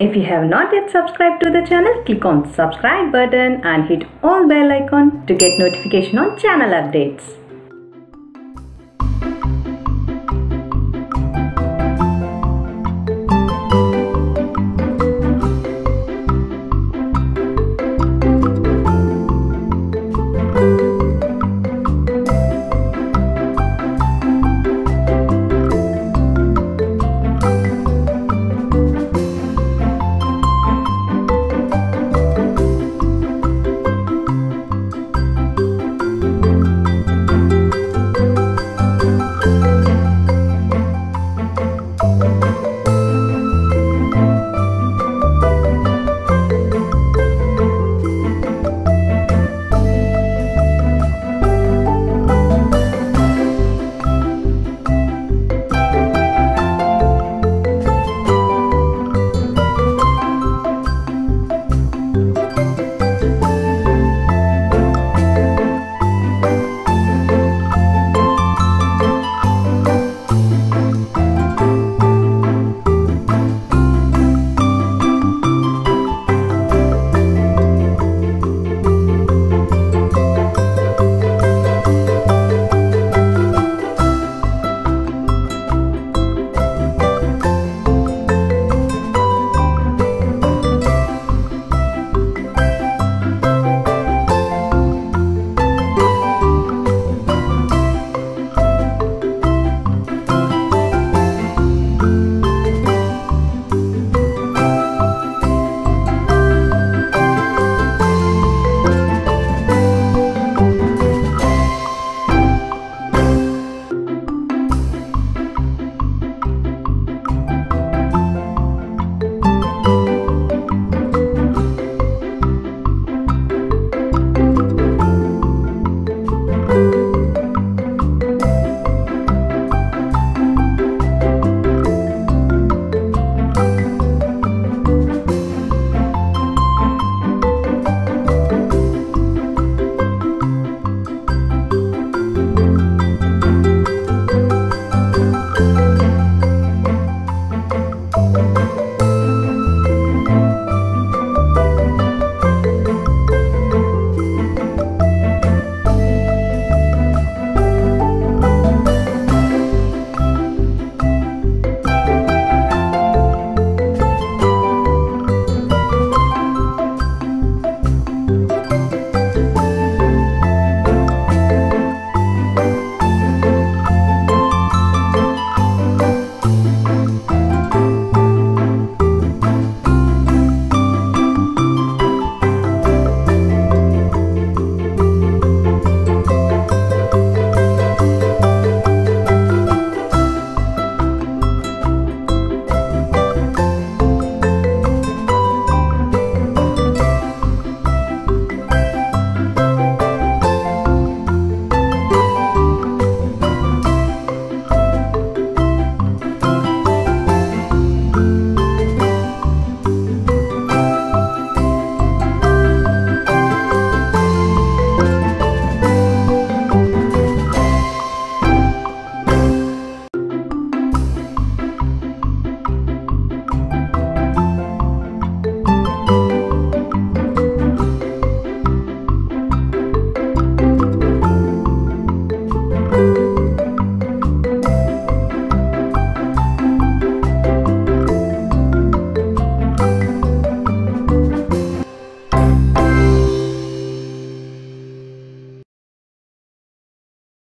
If you have not yet subscribed to the channel, click on subscribe button and hit all bell icon to get notification on channel updates.